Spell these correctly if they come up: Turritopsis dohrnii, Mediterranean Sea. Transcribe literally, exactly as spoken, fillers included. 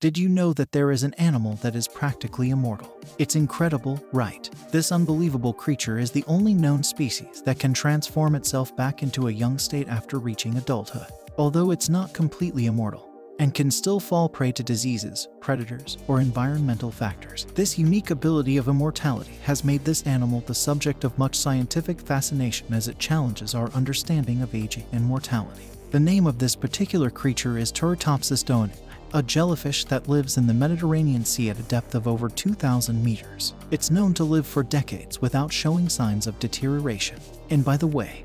Did you know that there is an animal that is practically immortal? It's incredible, right? This unbelievable creature is the only known species that can transform itself back into a young state after reaching adulthood. Although it's not completely immortal, and can still fall prey to diseases, predators, or environmental factors, this unique ability of immortality has made this animal the subject of much scientific fascination as it challenges our understanding of aging and mortality. The name of this particular creature is Turritopsis dohrnii, a jellyfish that lives in the Mediterranean Sea at a depth of over two thousand meters. It's known to live for decades without showing signs of deterioration. And by the way,